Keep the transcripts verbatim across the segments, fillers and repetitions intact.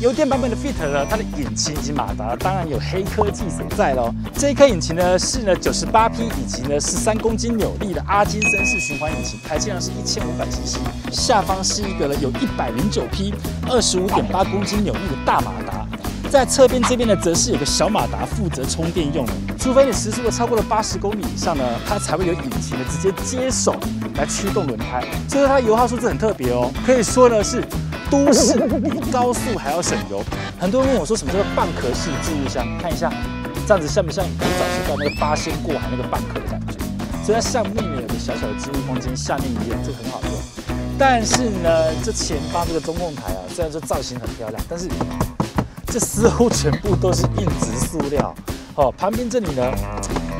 油电版本的 Fit 呢，它的引擎以及马达当然有黑科技所在咯。这一颗引擎呢是呢九十八匹以及呢十三公斤扭力的阿金森式循环引擎，排气量是 一千五百 C C， 下方是一个呢有一百零九匹 二十五点八公斤扭力的大马达。 在侧边这边呢，则是有个小马达负责充电用的。除非你时速超过了八十公里以上呢，它才会有引擎呢直接接手来驱动轮胎。所以它的油耗数字很特别哦，可以说呢是都市比高速还要省油。很多人问我说什么叫做蚌壳式置物箱？看一下，这样子像不像很早期到那个八仙过海那个蚌壳的感觉？所以它上面呢有个小小的置物空间，下面也有，这个很好用。但是呢，这前方这个中控台啊，虽然说造型很漂亮，但是 这似乎全部都是硬质塑料，哦，旁边这里呢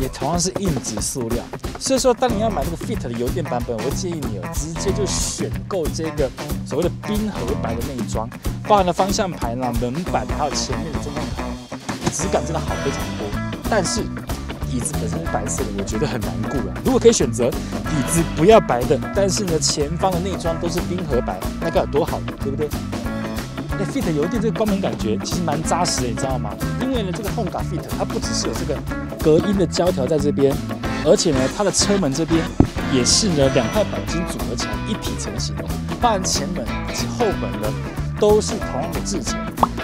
也同样是硬质塑料，所以说当你要买这个 Fit 的油电版本，我会建议你哦直接就选购这个所谓的冰河白的内装，包含了方向盘啦、门板，还有前面的中控台，质感真的好非常多。但是椅子本身是白色的，我觉得很难顾了。如果可以选择椅子不要白的，但是呢前方的内装都是冰河白，那该有多好，对不对？ Fit 油电这个光门感觉其实蛮扎实的，你知道吗？因为呢，这个 Honda Fit 它不只是有这个隔音的胶条在这边，而且呢，它的车门这边也是呢两块钣金组合起来一体成型的，包含前门以及后门呢都是同样的制成。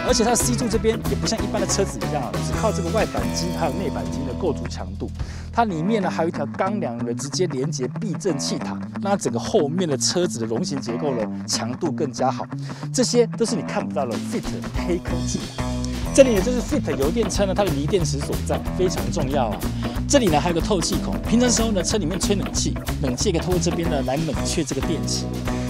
而且它的 C 柱这边也不像一般的车子一样啊，只靠这个外钣金还有内钣金的构筑强度，它里面呢还有一条钢梁呢直接连接避震气塔，让整个后面的车子的容型结构呢强度更加好。这些都是你看不到的 Fit 黑科技。这里呢就是 Fit 油电车呢它的锂电池所在，非常重要啊。这里呢还有个透气孔，平常时候呢车里面吹冷气，冷气可以透过这边呢来冷却这个电池。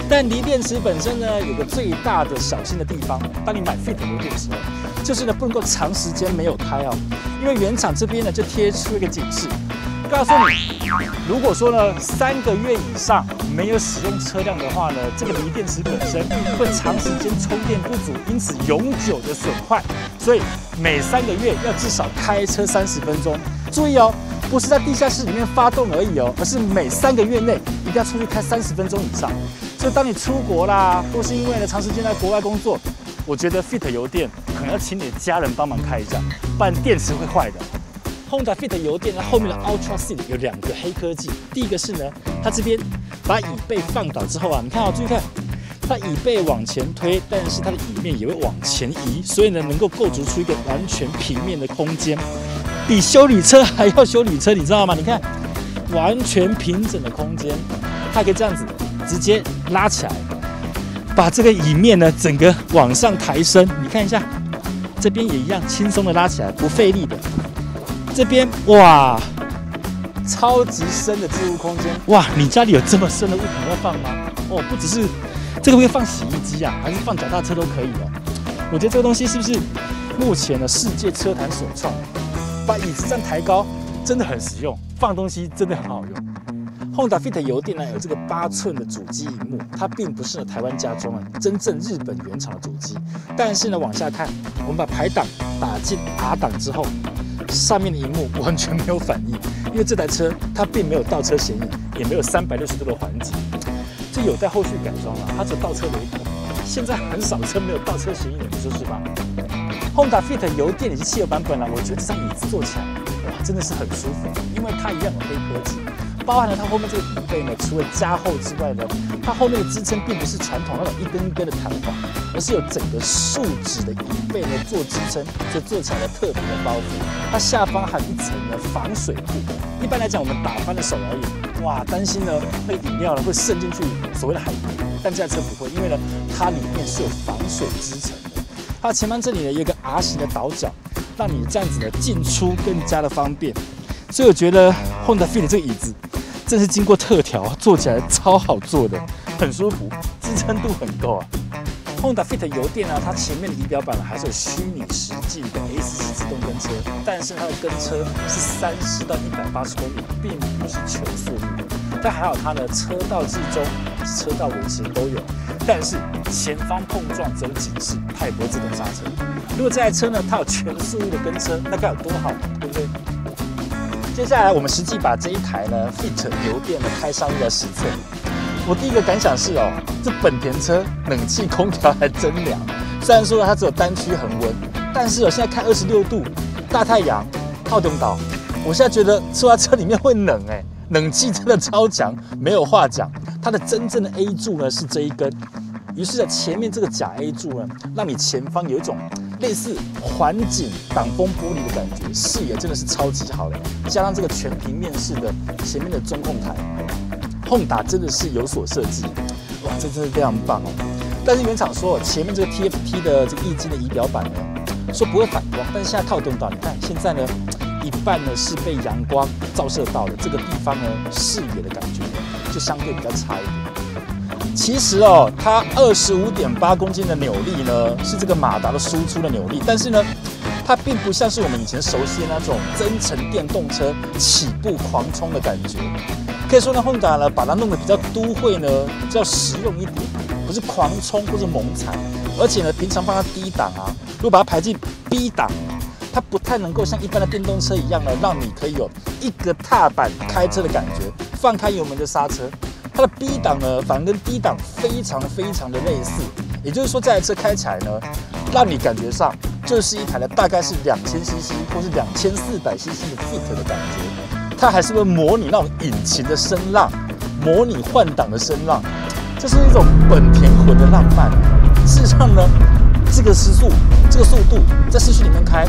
但锂电池本身呢，有个最大的小心的地方，当你买 Fit 油电的时候，就是呢不能够长时间没有开哦，因为原厂这边呢就贴出一个警示，告诉你，如果说呢三个月以上没有使用车辆的话呢，这个锂电池本身会长时间充电不足，因此永久的损坏，所以每三个月要至少开车三十分钟，注意哦。 不是在地下室里面发动而已哦，而是每三个月内一定要出去开三十分钟以上。所以当你出国啦，或是因为呢长时间在国外工作，我觉得 Fit 油电可能要请你的家人帮忙开一下，不然电池会坏的。Honda Fit 油电它后面的 Ultra Seat 有两个黑科技，第一个是呢，它这边把椅背放倒之后啊，你看啊、哦，注意看，它椅背往前推，但是它的椅面也会往前移，所以呢能够构筑出一个完全平面的空间。 比修理车还要修理车，你知道吗？你看，完全平整的空间，它可以这样子直接拉起来，把这个椅面呢整个往上抬升。你看一下，这边也一样轻松的拉起来，不费力的。这边哇，超级深的置物空间。哇，你家里有这么深的物品要放吗？哦，不只是这个会放洗衣机啊，还是放脚踏车都可以哦。我觉得这个东西是不是目前的世界车坛首创？ 把椅子这样抬高真的很实用，放东西真的很好用。Honda Fit 油电呢有这个八寸的主机屏幕，它并不是台湾加装的，真正日本原厂的主机。但是呢，往下看，我们把排档打进 R 档之后，上面的屏幕完全没有反应，因为这台车它并没有倒车嫌疑，也没有三百六十度的环景，这有待后续改装了。它只有倒车雷达，现在很少车没有倒车嫌疑的，你说是吧？ Honda Fit 油电以及汽油版本啦、啊，我觉得这张椅子坐起来，哇，真的是很舒服，因为它一样有黑科技，包含了它后面这个椅背呢，除了加厚之外呢，它后面的支撑并不是传统那种一根一根的弹簧，而是有整个树脂的椅背呢做支撑，所以做起来呢特别的包覆。它下方还有一层呢防水布，一般来讲我们打翻了手摇椅，哇，担心呢那个饮料呢会渗进去所谓的海绵，但这台车不会，因为呢它里面是有防水支撑的。 它前方这里呢有一个 R 型的倒角，让你这样子的进出更加的方便。所以我觉得 Honda Fit 这个椅子真是经过特调，坐起来超好坐的，很舒服，支撑度很够啊。Honda Fit 油电啊，它前面的仪表板呢还是有虚拟实际的 A C C 自动跟车，但是它的跟车是三十到一百八十公里，并不是全速率。但还好它的车道至中、车道维持都有。 但是前方碰撞只有警示，它也不会自动刹车。如果这台车呢，它有全速域的跟车，那该有多好，对不对？接下来我们实际把这一台呢 Fit 油电的开箱要实测。我第一个感想是哦，这本田车冷气空调还真凉。虽然说它只有单区恒温，但是我、哦、现在开二十六度，大太阳，靠中岛，我现在觉得坐在车里面会冷哎，冷气真的超强，没有话讲。它的真正的 A 柱呢是这一根，于是在前面这个假 A 柱呢，让你前方有一种。 类似环景挡风玻璃的感觉，视野真的是超级好的。加上这个全平面式的前面的中控台 ，Honda 真的是有所设计，哇，这真的非常棒哦。但是原厂说前面这个 T F T 的这个液晶的仪表板呢，说不会反光，但是现在靠动到，你看现在呢，一半呢是被阳光照射到的，这个地方呢视野的感觉就相对比较差一点。 其实哦，它 二十五点八公斤的扭力呢，是这个马达的输出的扭力，但是呢，它并不像是我们以前熟悉的那种增程电动车起步狂冲的感觉。可以说呢 ，Honda 呢把它弄得比较都会呢，比较实用一点，不是狂冲或者猛踩。而且呢，平常放它低档啊，如果把它排进 B 档，它不太能够像一般的电动车一样呢，让你可以有一个踏板开车的感觉，放开油门就刹车。 它的 B 档呢，反而跟 D 档非常非常的类似，也就是说这台车开起来呢，让你感觉上就是一台呢大概是 两千C C 或是 两千四百C C 的 Fit 的感觉，它还是会模拟那种引擎的声浪，模拟换挡的声浪，这是一种本田魂的浪漫。事实上呢，这个时速、这个速度在市区里面开。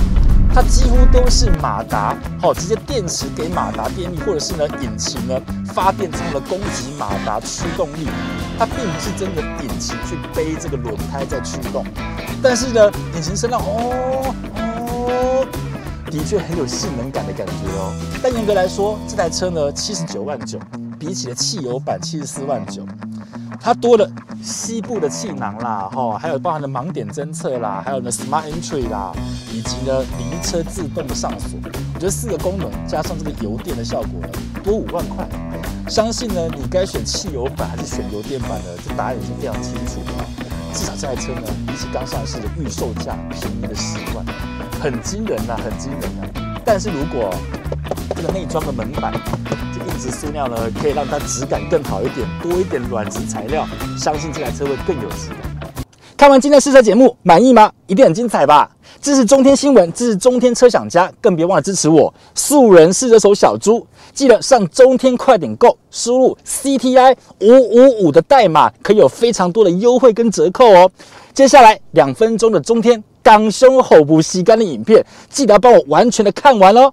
它几乎都是马达，好、哦，直接电池给马达电力，或者是呢引擎呢发电之后呢供给马达驱动力，它并不是真的引擎去背这个轮胎在驱动。但是呢，引擎声浪哦哦，的确很有性能感的感觉哦。但严格来说，这台车呢七十九万九，比起了汽油版七十四万九，它多了西部的气囊啦，哈、哦，还有包含了盲点侦测啦，还有呢 Smart Entry 啦。 以及呢，离车自动的上锁，我觉得四个功能加上这个油电的效果呢，多五万块。相信呢，你该选汽油版还是选油电版呢？这答案已经非常清楚了。至少这台车呢，比起刚上市的预售价便宜了十万，很惊人呐、啊，很惊人呐、啊。但是如果这个内装的门板这硬质塑料呢，可以让它质感更好一点，多一点软质材料，相信这台车会更有质感。 看完今天的试车节目，满意吗？一定很精彩吧！支持中天新闻，支持中天车享家，更别忘了支持我素人试车手小猪。记得上中天快点购，输入 C T I 五五五的代码，可以有非常多的优惠跟折扣哦。接下来两分钟的中天港胸吼不吸干的影片，记得要帮我完全的看完哦。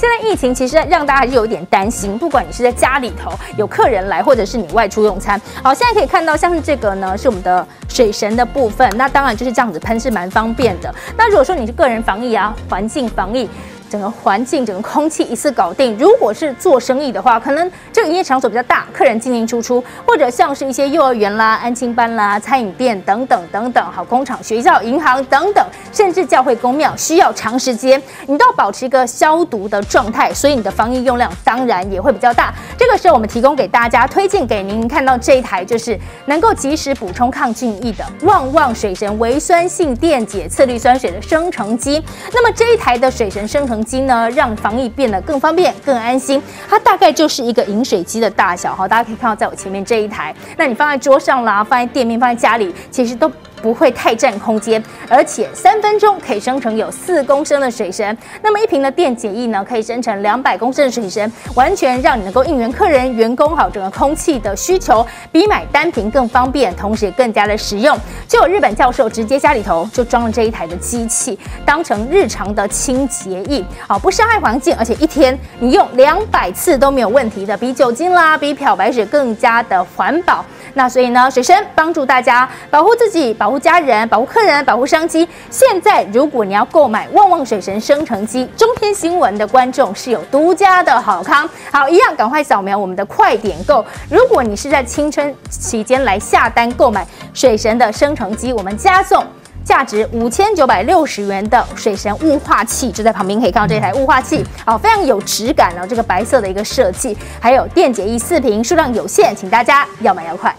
现在疫情其实让大家还是有一点担心，不管你是在家里头有客人来，或者是你外出用餐。好，现在可以看到，像是这个呢，是我们的水神的部分，那当然就是这样子喷是蛮方便的。那如果说你是个人防疫啊，环境防疫。 整个环境、整个空气一次搞定。如果是做生意的话，可能这个营业场所比较大，客人进进出出，或者像是一些幼儿园啦、安亲班啦、餐饮店等等等等，好，工厂、学校、银行等等，甚至教会、公庙，需要长时间，你都要保持一个消毒的状态，所以你的防疫用量当然也会比较大。这个时候，我们提供给大家，推荐给您看到这一台就是能够及时补充抗菌液的旺旺水神微酸性电解次氯酸水的生成机。那么这一台的水神生成机 机呢，让防疫变得更方便、更安心。它大概就是一个饮水机的大小哈，大家可以看到在我前面这一台。那你放在桌上啦，放在店面、放在家里，其实都不会太占空间，而且三分钟可以生成有四公升的水神。那么一瓶的电解液呢，可以生成两百公升的水神，完全让你能够应援客人、员工好整个空气的需求，比买单瓶更方便，同时也更加的实用。就有日本教授直接家里头就装了这一台的机器，当成日常的清洁液。 好，不伤害环境，而且一天你用两百次都没有问题的，比酒精啦，比漂白水更加的环保。那所以呢，水神帮助大家保护自己、保护家人、保护客人、保护商机。现在如果你要购买旺旺水神生成机，中天新闻的观众是有独家的好康。好，一样赶快扫描我们的快点购。如果你是在青春期间来下单购买水神的生成机，我们加送。 价值五千九百六十元的水神雾化器就在旁边，可以看到这台雾化器啊，非常有质感哦，这个白色的一个设计，还有电解液四瓶，数量有限，请大家要买要快。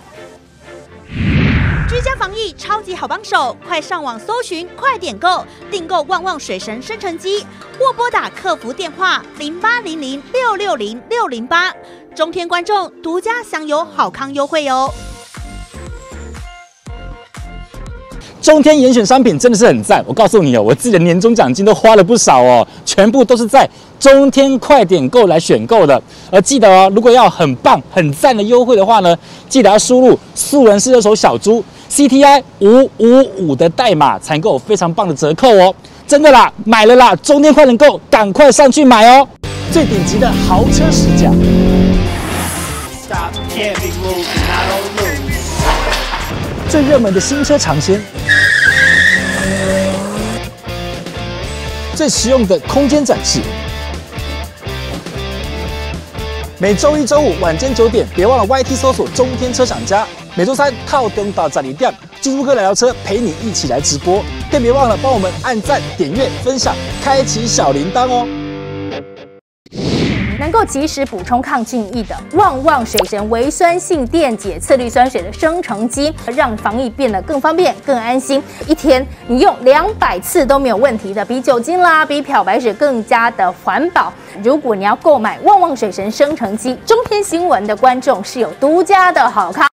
居家防疫超级好帮手，快上网搜寻，快点购，订购旺旺水神生成机，或拨打客服电话零八零零六六零六零八，中天观众独家享有好康优惠哦。中天严选商品真的是很赞，我告诉你哦，我自己的年终奖金都花了不少哦，全部都是在中天快点购来选购的。而记得哦，如果要很棒、很赞的优惠的话呢，记得要输入素人是二手小猪 C T I 五五五的代码，才能够有非常棒的折扣哦！真的啦，买了啦，中天快点购，赶快上去买哦！最顶级的豪车试驾。最热门的新车尝鲜，最实用的空间展示。每周一、周五晚间九点，别忘了 Y T 搜索中天车厂家。每周三靠东到站一点，猪猪哥聊聊车陪你一起来直播。更别忘了帮我们按赞、点阅、分享，开启小铃铛哦。能够及时补充抗菌液的旺旺水神微酸性电解次氯酸水的生成机，让防疫变得更方便、更安心。一天你用两百次都没有问题的，比酒精啦、比漂白水更加的环保。如果你要购买旺旺水神生成机，中天新闻的观众是有独家的好康。